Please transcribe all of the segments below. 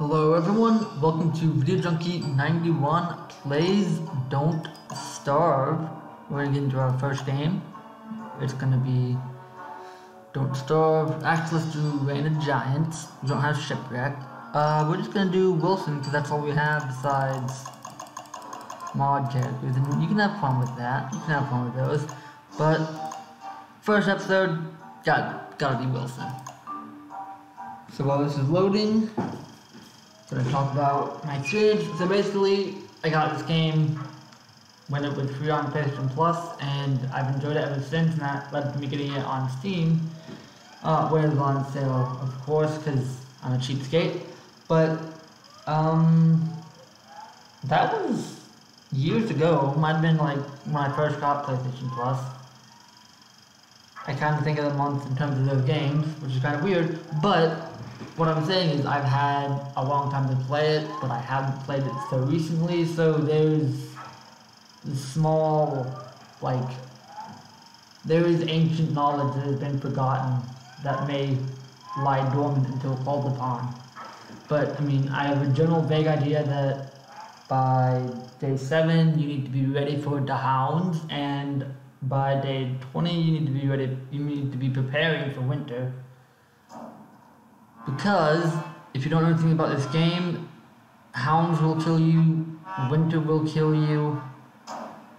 Hello everyone, welcome to Video Junkie 91 Plays Don't Starve. We're gonna get into our first game. It's gonna be Don't Starve. Actually, let's do Reign of Giants. We don't have Shipwreck. We're just gonna do Wilson because that's all we have besides mod characters, and you can have fun with that. You can have fun with those, but first episode gotta be Wilson. So while this is loading, I'm gonna talk about my experience. So basically, I got this game when it was free on PlayStation Plus, and I've enjoyed it ever since. And that led to me getting it on Steam, where it was on sale, of course, because I'm a cheapskate. But that was years ago. Might have been like when I first got PlayStation Plus. I kind of think of the months in terms of those games, which is kind of weird, but what I'm saying is I've had a long time to play it, but I haven't played it so recently, so there's there is ancient knowledge that has been forgotten that may lie dormant until called upon. But I mean, I have a general vague idea that by day 7, you need to be ready for the hounds, and by day 20, you need to be ready. You need to be preparing for winter. Because if you don't know anything about this game, hounds will kill you, winter will kill you,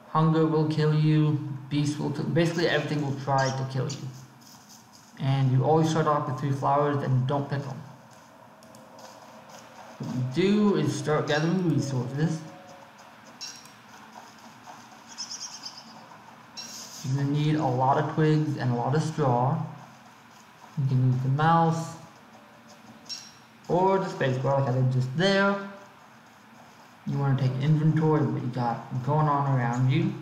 hunger will kill you, beasts will kill you. Basically, everything will try to kill you. And you always start off with 3 flowers, and don't pick them. What you do is start gathering resources. You're going to need a lot of twigs and a lot of straw. You can use the mouse or the spacebar like I did just there. You want to take inventory of what you got going on around you.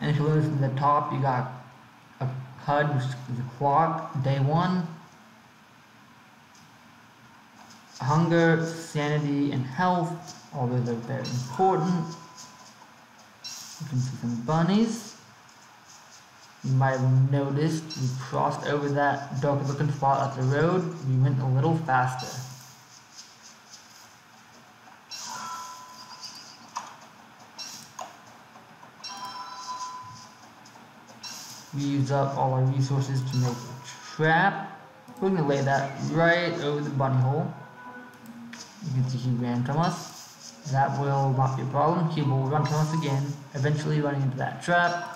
And if you look at the top, you got a HUD, which is a clock, day 1. Hunger, sanity, and health, although they're very important. You can see some bunnies. You might have noticed we crossed over that dark looking spot at the road. We went a little faster. We used up all our resources to make a trap. We're going to lay that right over the bunny hole. You can see he ran from us. That will not be a problem. He will run from us again, eventually running into that trap.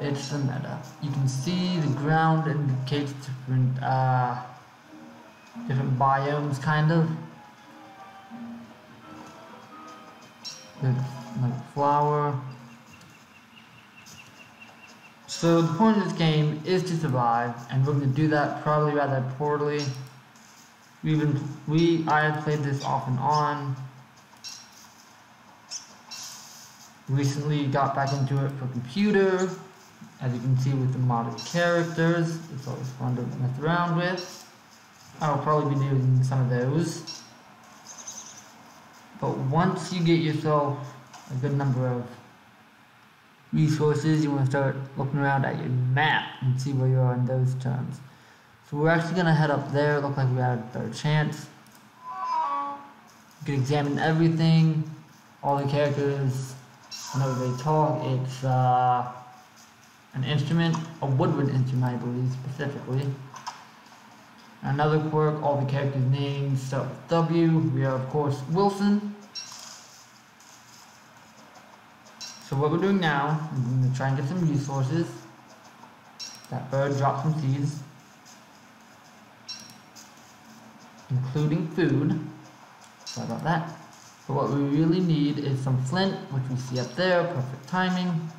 It's the meta. You can see the ground indicates different different biomes, kind of. Like flower. So the point of this game is to survive, and we're going to do that probably rather poorly. I have played this off and on. Recently got back into it for computer, as you can see with the modded characters. It's always fun to mess around with. I'll probably be doing some of those. But once you get yourself a good number of resources, you want to start looking around at your map and see where you are in those terms. We're actually going to head up there. It looked like we had a better chance. You can examine everything, all the characters, whenever they talk. It's an instrument, a woodwind instrument, I believe, specifically. Another quirk, all the characters' names start with W. We are, of course, Wilson. So what we're doing now, we're going to try and get some resources. That bird dropped some seeds, including food. Sorry about that. But what we really need is some flint, which we see up there. Perfect timing.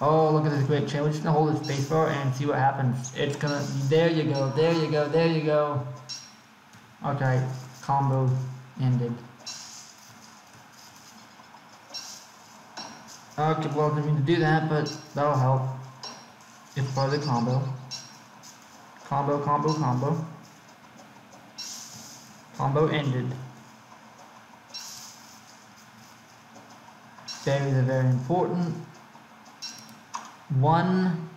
Oh, look at this great chain. We're just gonna hold this spacebar and see what happens. It's gonna. There you go. There you go. There you go. Okay. Combo ended. Okay. Well, I didn't mean to do that, but that'll help. It's part of the combo. Combo, combo, combo. Combo ended. Berries are very important. 1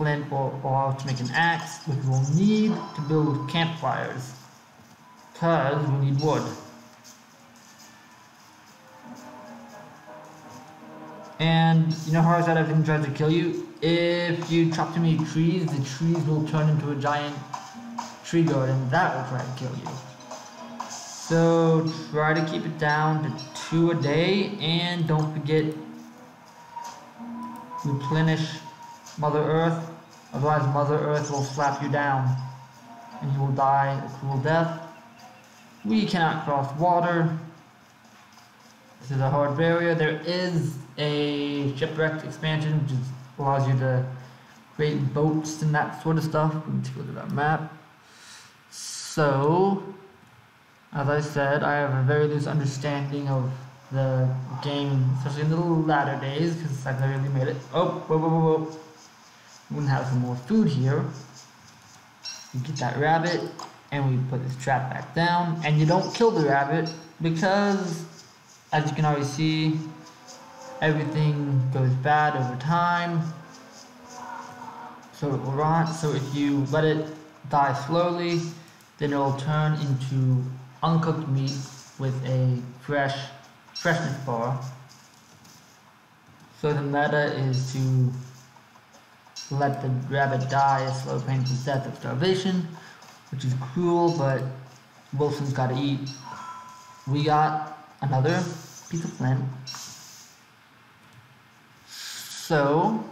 flint or how to make an axe, which we'll need to build campfires, because we'll need wood. And you know how I said everything tries to kill you? If you chop too many trees, the trees will turn into a giant tree garden, and that will try to kill you. So try to keep it down to 2 a day, and don't forget replenish Mother Earth, otherwise Mother Earth will slap you down and you will die a cruel death. We cannot cross water. This is a hard barrier. There is a Shipwreck expansion which allows you to create boats and that sort of stuff. Let me take a look at that map. So, as I said, I have a very loose understanding of the game, especially in the latter days, because I barely made it. Oh, whoa, whoa, whoa, whoa. We're gonna have some more food here. You get that rabbit, and we put this trap back down, and you don't kill the rabbit, because, as you can already see, everything goes bad over time, so it will rot. So if you let it die slowly, then it will turn into uncooked meat with a freshness bar. So the meta is to let the rabbit die a slow, painful death of starvation, which is cruel, but Wilson's gotta eat. We got another piece of flint. So,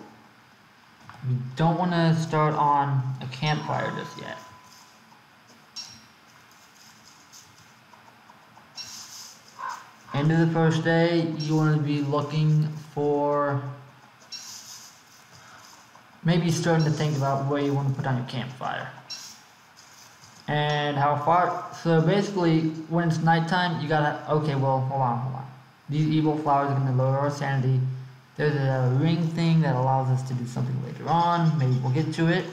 we don't want to start on a campfire just yet. End of the first day, you want to be looking for, maybe starting to think about where you want to put on your campfire. And how far, so basically, when it's nighttime, you gotta, okay, well, hold on. These evil flowers are going to lower our sanity. There's a ring thing that allows us to do something later on. Maybe we'll get to it.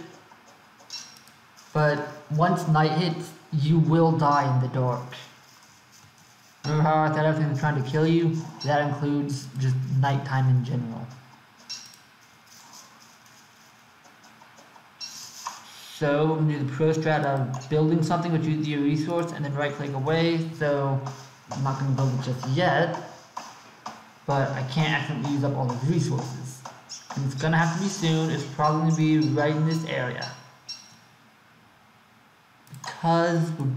But once night hits, you will die in the dark. Remember how I thought everything was trying to kill you? That includes just nighttime in general. So we're gonna do the pro strat of building something, which is your resource, and then right click away. So I'm not gonna build it just yet, but I can't accidentally use up all the resources. And it's gonna have to be soon. It's probably gonna be right in this area, because we've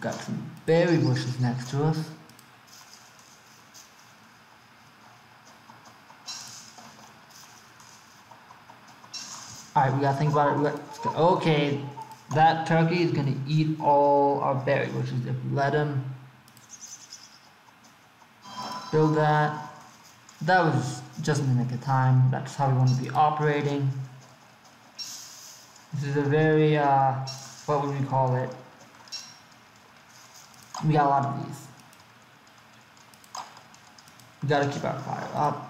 got some berry bushes next to us. Alright, we gotta think about it. Let's go. Okay, that turkey is gonna eat all our berry bushes if we let him. Build that. That was just in the nick of time. That's how we want to be operating. This is a very, what would we call it? We got a lot of these. We gotta keep our fire up.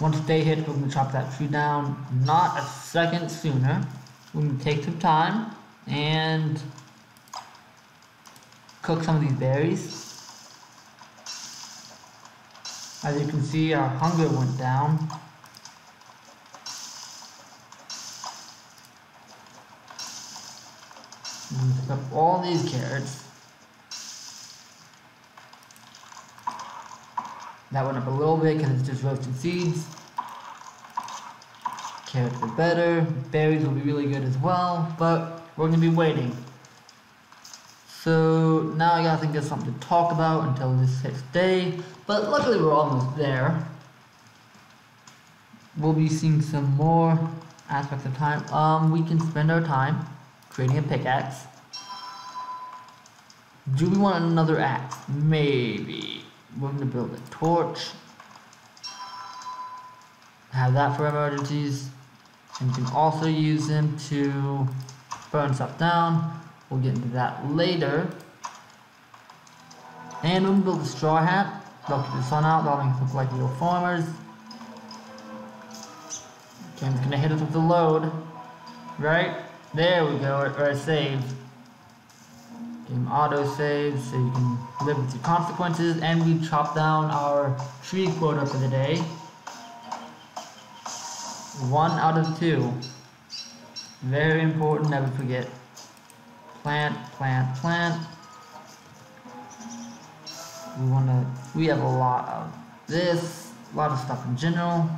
Once they hit, we're going to chop that tree down, not a second sooner. We're going to take some time and cook some of these berries. As you can see, our hunger went down. We're going to pick up all these carrots. That went up a little bit because it's just roasted seeds. Carrots are better. Berries will be really good as well, but we're going to be waiting. So now I gotta think there's something to talk about until this 6th day, but luckily we're almost there. We'll be seeing some more aspects of time. We can spend our time creating a pickaxe. Do we want another axe? Maybe. We're going to build a torch, have that for emergencies, and you can also use them to burn stuff down. We'll get into that later. And we're going to build a straw hat, they'll keep the sun out, they'll make it look like little farmers. Okay, I'm going to hit us with the load, right, there we go, or save. Game autosave, so you can live with your consequences. And we chopped down our tree quota for the day. 1 out of 2. Very important, never forget. Plant, plant, plant. We have a lot of this, a lot of stuff in general.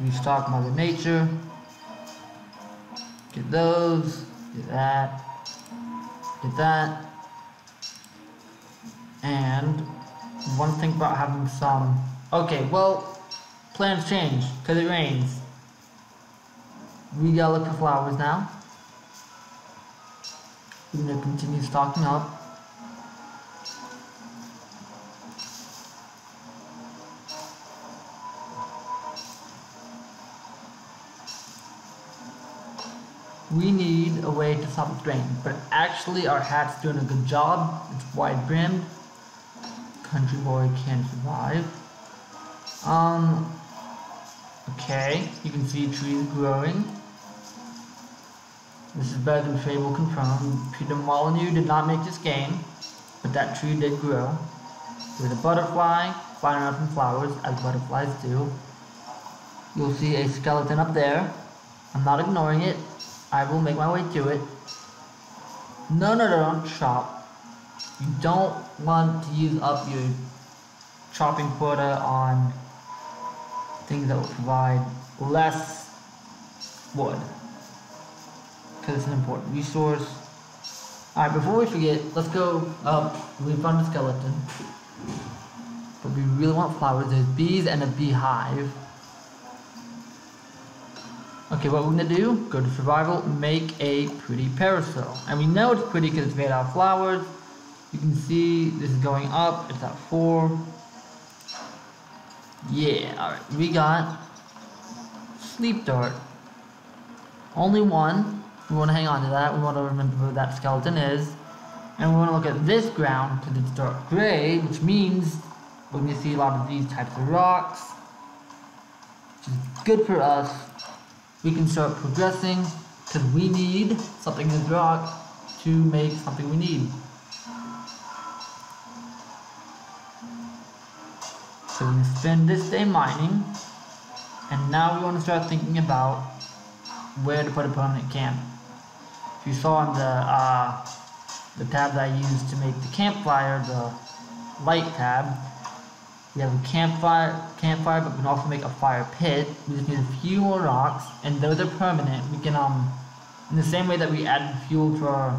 Restock Mother Nature. Get those. Get that. Get that. And one thing about having some. Okay, well, plans change because it rains. We gotta look for flowers now. We're gonna continue stocking up. We need a way to stop the rain, but actually our hat's doing a good job. It's wide brimmed. Country boy can't survive. Okay, you can see trees growing. This is better than Fable confirmed. Peter Molyneux did not make this game, but that tree did grow. There's a butterfly flying around from flowers, as butterflies do. You'll see a skeleton up there. I'm not ignoring it. I will make my way to it. No, no, no, don't chop. You don't want to use up your chopping quota on things that will provide less wood, because it's an important resource. Alright, before we forget, let's go up. We found a skeleton, but we really want flowers. There's bees and a beehive. Okay, what we're gonna do, go to survival, make a pretty parasol. And we know it's pretty because it's made out of flowers. You can see this is going up, it's at 4. Yeah, alright, we got sleep dart. Only one, we wanna hang on to that, we wanna remember where that skeleton is. And we wanna look at this ground because it's dark gray, which means we're gonna see a lot of these types of rocks, which is good for us. We can start progressing because we need something in the rock to make something we need. So we're going to spend this day mining, and now we want to start thinking about where to put a permanent camp. If you saw in the tab that I used to make the campfire, the light tab, we have a campfire, but we can also make a fire pit. We just need a few more rocks, and those are permanent. We can, in the same way that we added fuel to our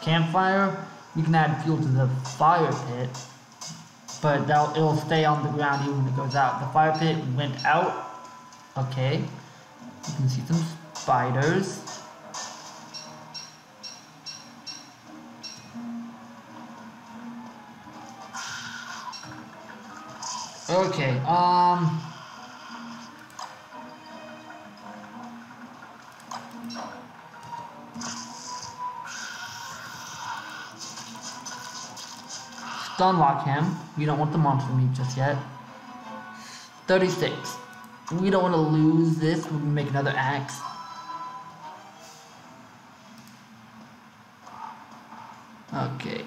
campfire, we can add fuel to the fire pit, but it'll stay on the ground even when it goes out. The fire pit went out. Okay, you can see some spiders. Okay, stunlock him. We don't want the monster meat just yet. 36. We don't want to lose this. We're gonna make another axe. Okay.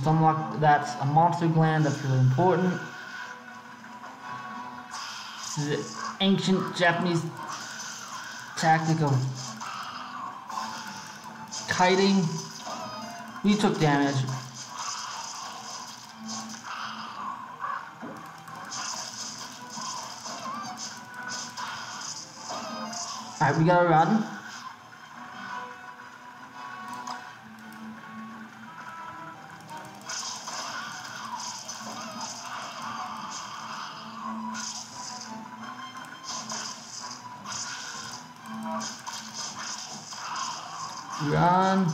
Stunlock, that's a monster gland, that's really important. This is an ancient Japanese tactic of kiting. We took damage. Alright, we gotta run. Run.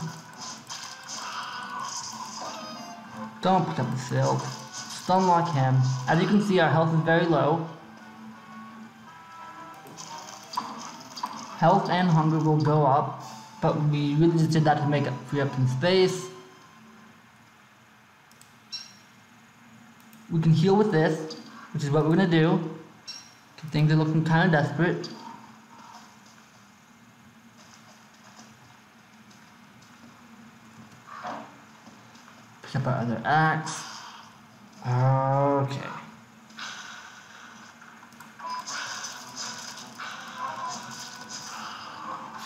Don't pick up the silk. to unlock him. As you can see, our health is very low. Health and hunger will go up, but we really just did that to make it free up some space. We can heal with this, which is what we're going to do. Things are looking kind of desperate. Pick up our other axe. Okay.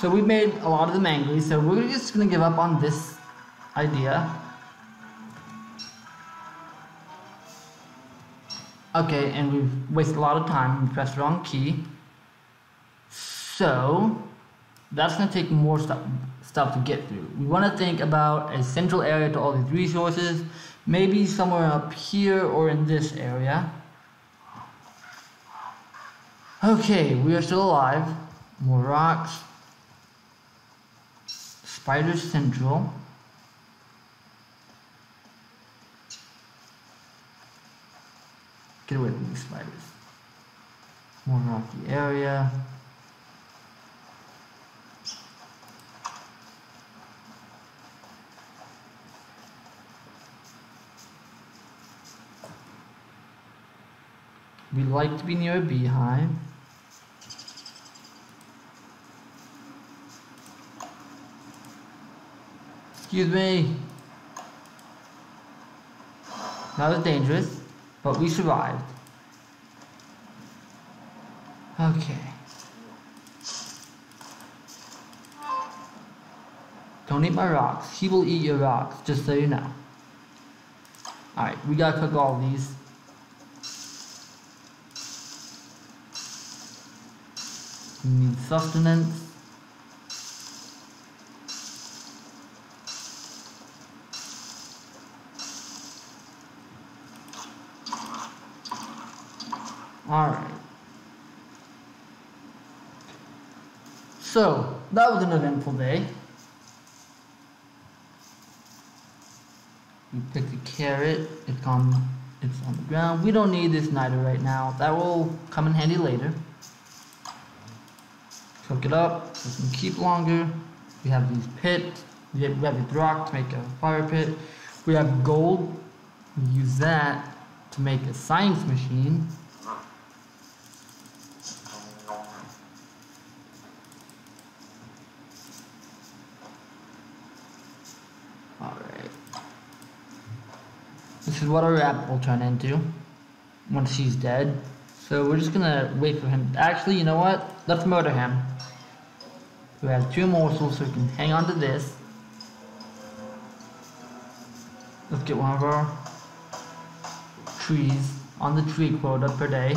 So we made a lot of them angry, so we're just going to give up on this idea. Okay, and we've wasted a lot of time. We pressed the wrong key. So that's going to take more stuff to get through. We want to think about a central area to all these resources. Maybe somewhere up here or in this area. Okay, we are still alive. More rocks. Spider Central. Get away from these spiders. More rocky area. We like to be near a beehive. Excuse me. That was dangerous. But we survived. Okay. Don't eat my rocks. He will eat your rocks, just so you know. Alright, we gotta cook all these. We need sustenance. Alright. So, that was an eventful day. We picked a carrot. It's on the ground. We don't need this niter right now. That will come in handy later. Cook it up. We can keep longer. We have these pits. We have the rock to make a fire pit. We have gold. We use that to make a science machine. This is what our rabbit will turn into once he's dead. So we're just gonna wait for him. Actually, you know what? Let's murder him. We have 2 morsels, so we can hang on to this. Let's get one of our trees on the tree quota per day.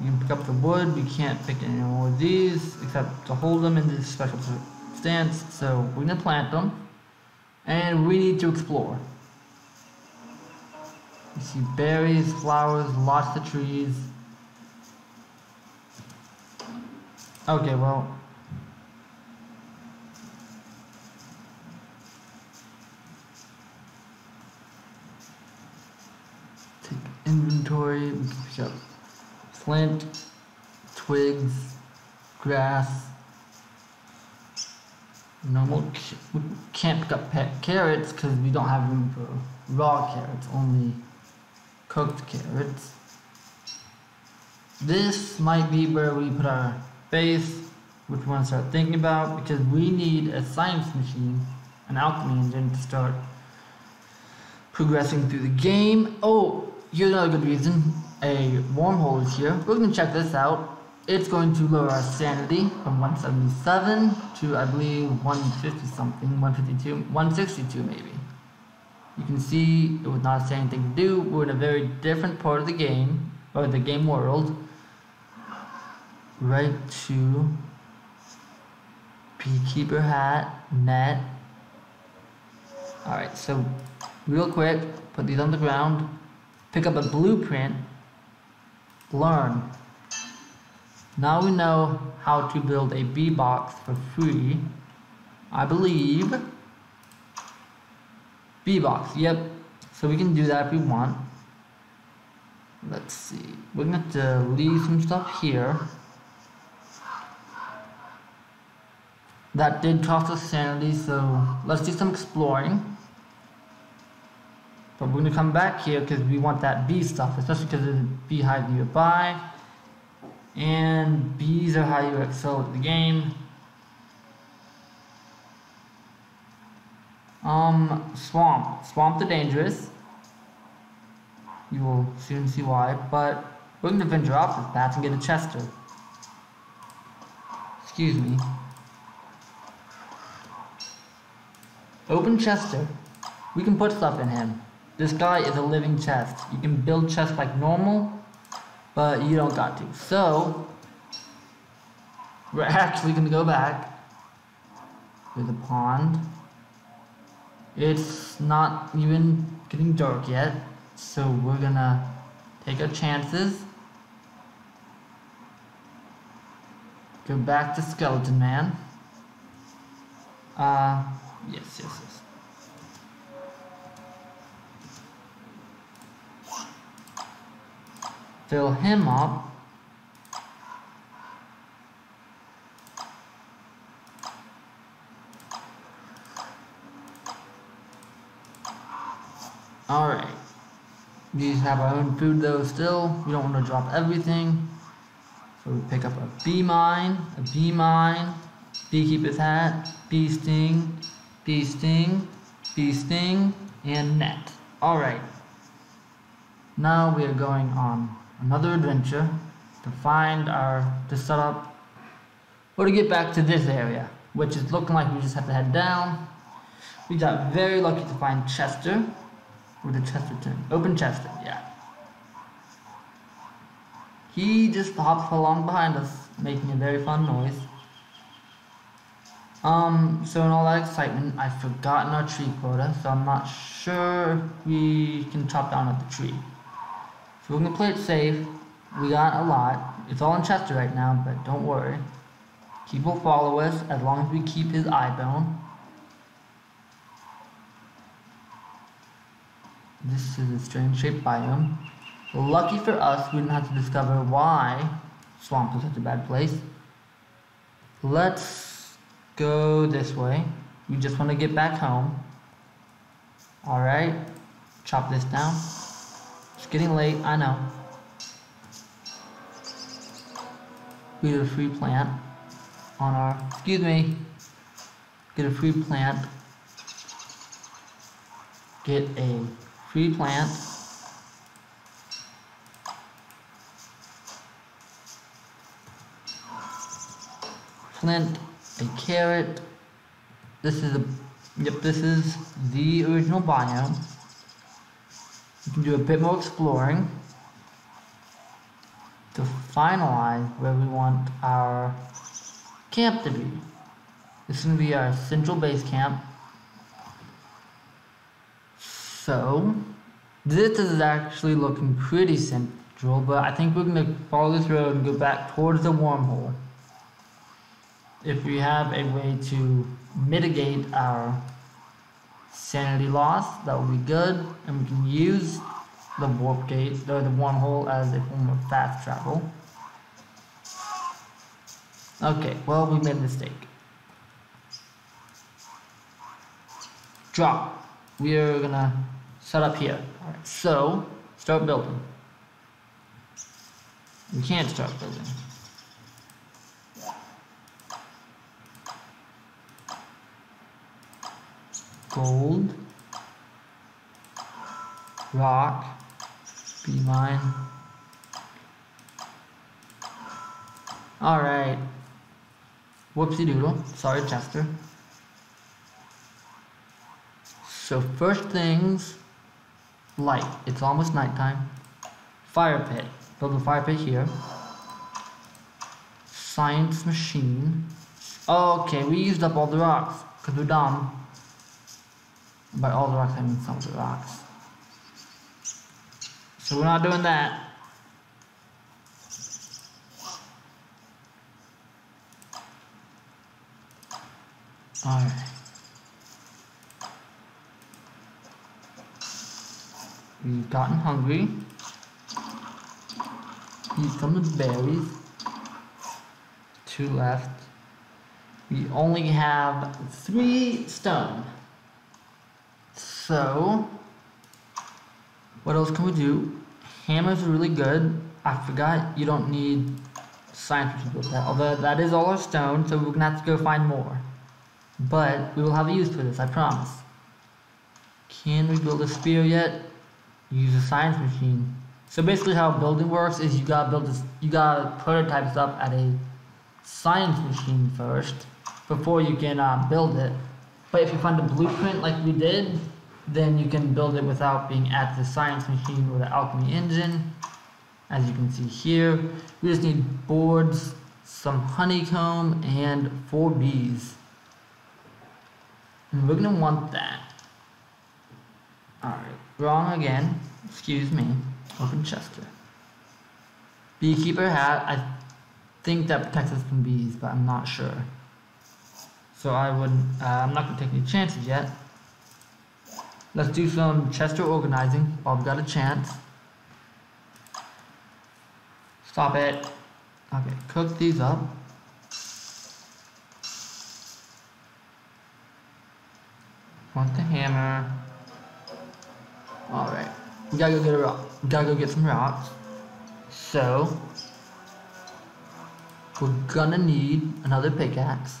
You can pick up the wood. We can't pick any more of these except to hold them in this special stance. So we're going to plant them. And we need to explore. You see berries, flowers, lots of trees. Okay, well. Take inventory. We can pick up flint, twigs, grass. Normal. We can't pick up pet carrots because we don't have room for raw carrots, only cooked carrots. This might be where we put our base, which we want to start thinking about, because we need a science machine, an alchemy engine, to start progressing through the game. Oh, here's another good reason. A wormhole is here. We're going to check this out. It's going to lower our sanity from 177 to, I believe, 150 something, 152, 162 maybe. You can see it was not a sane thing to do. We're in a very different part of the game, or the game world. Right to beekeeper hat, net. Alright, so real quick, put these on the ground, pick up a blueprint. Learn. Now we know how to build a bee box for free. I believe B-box. Yep, so we can do that if we want. Let's see, we're gonna have to leave some stuff here. That did cost us sanity, so let's do some exploring. But we're gonna come back here because we want that bee stuff, especially because there's a beehive nearby. And bees are how you excel at the game. Swamp. Swamps are dangerous. You will soon see why, but we're going to venture off this path and get a Chester. Excuse me. Open Chester. We can put stuff in him. This guy is a living chest. You can build chests like normal, but you don't got to. So, we're actually going to go back to the pond. It's not even getting dark yet. So we're gonna take our chances. Go back to Skeleton Man. Yes. Fill him up. All right. We have our own food though still. We don't want to drop everything. So we pick up a bee mine, beekeeper's hat, bee sting, and net. Alright. Now we are going on another adventure to find to get back to this area, which is looking like we just have to head down. We got very lucky to find Chester. Or the Chesterton. Open Chester, yeah. He just hops along behind us, making a very fun noise. So in all that excitement, I've forgotten our tree quota, so I'm not sure if we can chop down at the tree. So we're gonna play it safe. We got a lot. It's all in Chester right now, but don't worry. He will follow us as long as we keep his eye bone. This is a strange shaped biome. Lucky for us, we didn't have to discover why swamp is such a bad place. Let's go this way. We just want to get back home. Alright, chop this down. It's getting late, I know. Get a free plant. Flint, a carrot. This is the original biome. You can do a bit more exploring to finalize where we want our camp to be. This is going to be our central base camp. So, this is actually looking pretty central, but I think we're going to follow this road and go back towards the wormhole. If we have a way to mitigate our sanity loss, that would be good. And we can use the warp gate, or the wormhole, as a form of fast travel. Okay, well, we made a mistake. Drop. We are going to set up here. All right, so start building. We can't start building. Gold, rock, bee mine. All right. Whoopsie doodle. Sorry, Chester. So first things, light. It's almost nighttime. Fire pit. Build a fire pit here. Science machine. Okay, we used up all the rocks because we're dumb. By all the rocks, I mean some of the rocks. So we're not doing that. Alright. We've gotten hungry. Eat some of the berries. 2 left. We only have 3 stone. So, what else can we do? Hammers are really good. I forgot you don't need science or something like that. Although that is all our stone, so we're gonna have to go find more. But we will have a use for this, I promise. Can we build a spear yet? Use a science machine. So basically how building works is you gotta prototype stuff at a science machine first before you can build it. But if you find a blueprint like we did, then you can build it without being at the science machine or the alchemy engine. As you can see here, we just need boards, some honeycomb, and 4 bees. And we're gonna want that. Alright, wrong again. Excuse me. Open Chester. Beekeeper hat. I think that protects us from bees, but I'm not sure. So I'm not gonna take any chances yet. Let's do some Chester organizing while we've got a chance. Stop it. Okay, cook these up. Want the hammer. Alright. We gotta go get a rock. We gotta go get some rocks. So, we're gonna need another pickaxe.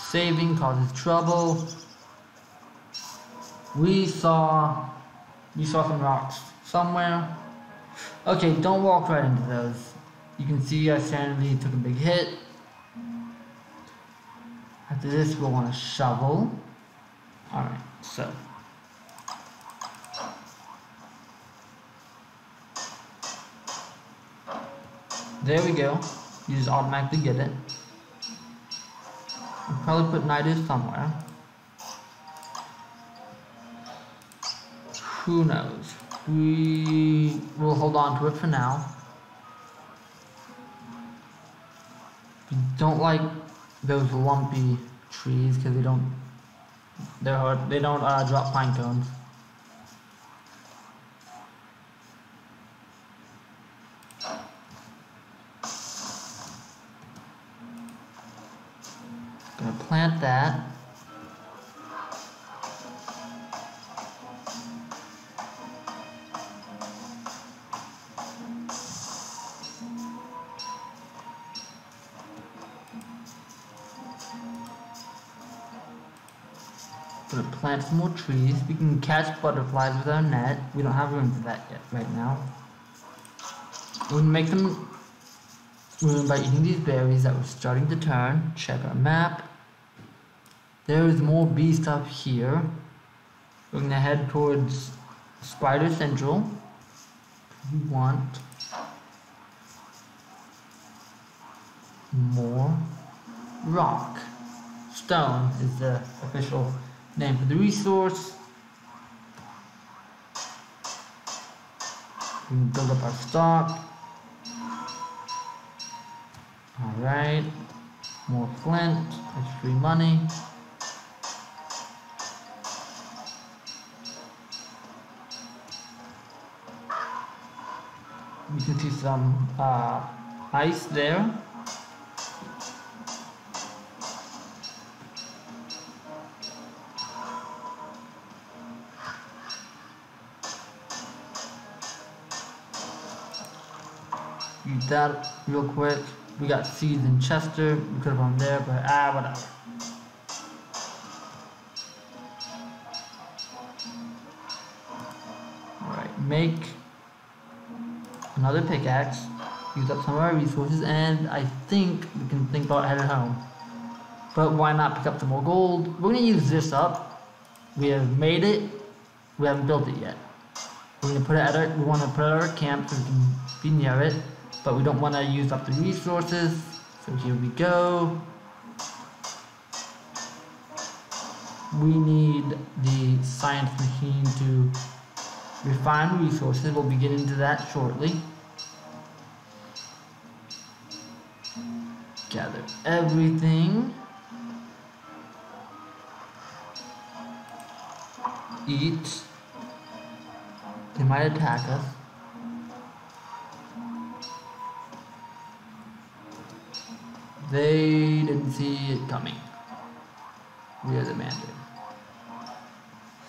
Saving causes trouble. We saw some rocks somewhere. Okay, don't walk right into those. You can see our sanity took a big hit. After this, we'll want a shovel. Alright, so. There we go. You just automatically get it. We'll probably put nidus somewhere. Who knows? We will hold on to it for now. We don't like those lumpy trees because they don't drop pine cones. Gonna plant that. Plant some more trees. We can catch butterflies with our net. We don't have room for that yet right now. We'll make some room by eating these berries that were starting to turn. Check our map. There is more bee stuff here. We're gonna head towards Spider Central. We want more rock. Stone is the official name for the resource. We can build up our stock. Alright. More flint. That's free money. You can see some ice there. That real quick. We got seeds in Chester. We could have gone there, but whatever. Alright, make another pickaxe. Use up some of our resources, and I think we can think about heading home. But why not pick up some more gold? We're gonna use this up. We have made it. We haven't built it yet. We're gonna put it at our. We want to put it at our camp so we can be near it. But we don't want to use up the resources, so here we go. We need the science machine to refine resources. We'll be getting into that shortly. Gather everything. eat. They might attack us. They didn't see it coming. We are the mandate.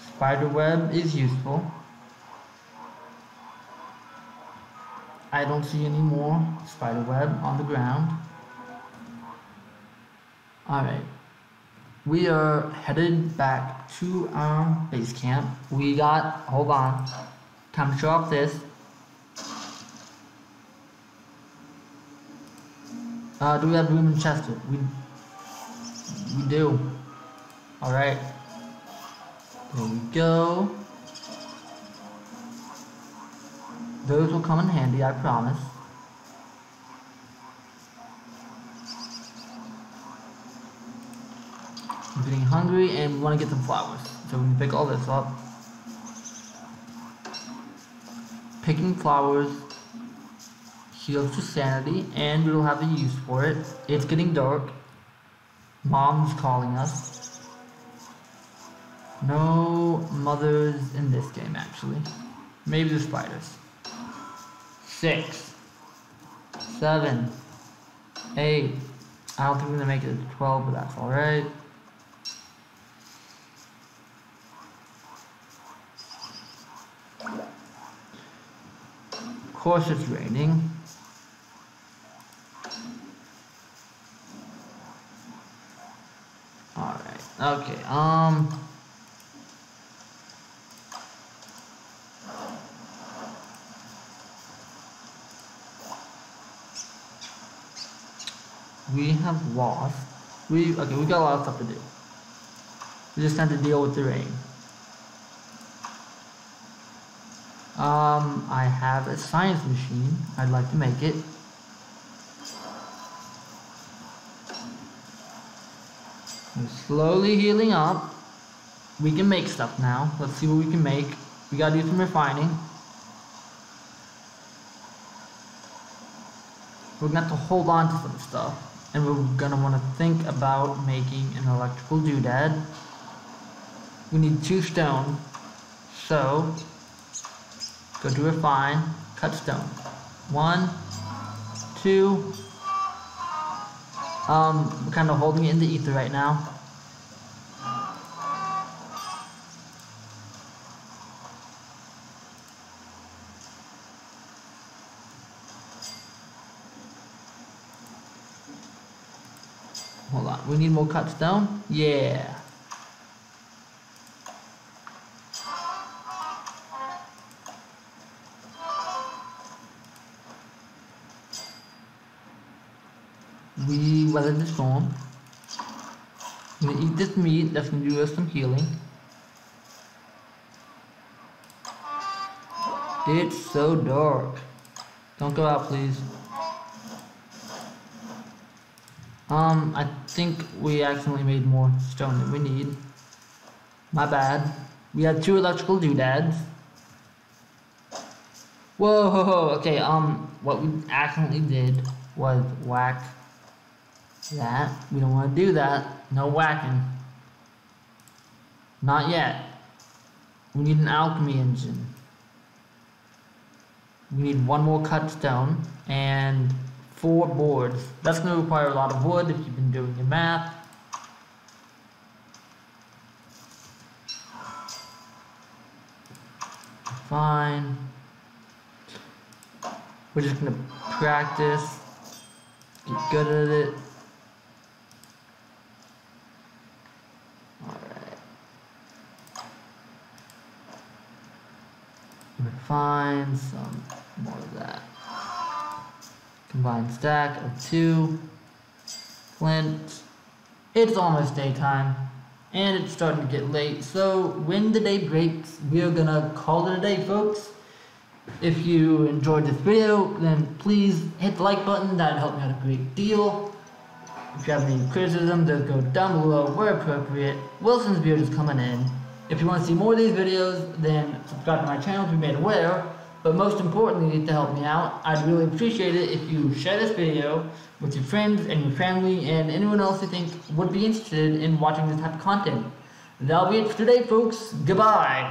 Spider web is useful. I don't see any more spider web on the ground. Alright. We are headed back to our base camp. We got, hold on, time to show off this. Do we have room in Chester? We do. Alright. There we go. Those will come in handy, I promise. I'm getting hungry and we want to get some flowers. So we can pick all this up. Picking flowers heals to sanity and we don't have a use for it. It's getting dark. Mom's calling us. No mothers in this game actually. Maybe the spiders. 6, 7, 8. I don't think we're gonna make it to 12, but that's alright. Of course it's raining. Alright, okay, we have lost. We got a lot of stuff to do. We just have to deal with the rain. I have a science machine. I'd like to make it. I'm slowly healing up. We can make stuff now. Let's see what we can make. We gotta do some refining. We're gonna have to hold on to some stuff. And we're gonna wanna think about making an electrical doodad. We need 2 stone. So, go to refine, cut stone. 1, 2. We're kind of holding it in the ether right now. Hold on, we need more cut stone? Yeah. We weathered the storm. We're gonna eat this meat, that's gonna do us some healing. It's so dark. Don't go out, please. I think we accidentally made more stone than we need. My bad. We had 2 electrical doodads. Whoa, ho, ho. Okay, what we accidentally did was whack that. We don't want to do that. No whacking. Not yet. We need an alchemy engine. We need 1 more cut stone and 4 boards. That's going to require a lot of wood if you've been doing your math. Fine. We're just going to practice. Get good at it. Alright. Refine some more of that. Combined stack of 2 flint. It's almost daytime and it's starting to get late, so when the day breaks we're gonna call it a day, folks. If you enjoyed this video then please hit the like button, that'd help me out a great deal. If you have any criticism then go down below where appropriate. Wilson's beard is coming in. If you want to see more of these videos then subscribe to my channel to be made aware. But most importantly, to help me out, I'd really appreciate it if you share this video with your friends and your family and anyone else you think would be interested in watching this type of content. That'll be it for today, folks. Goodbye.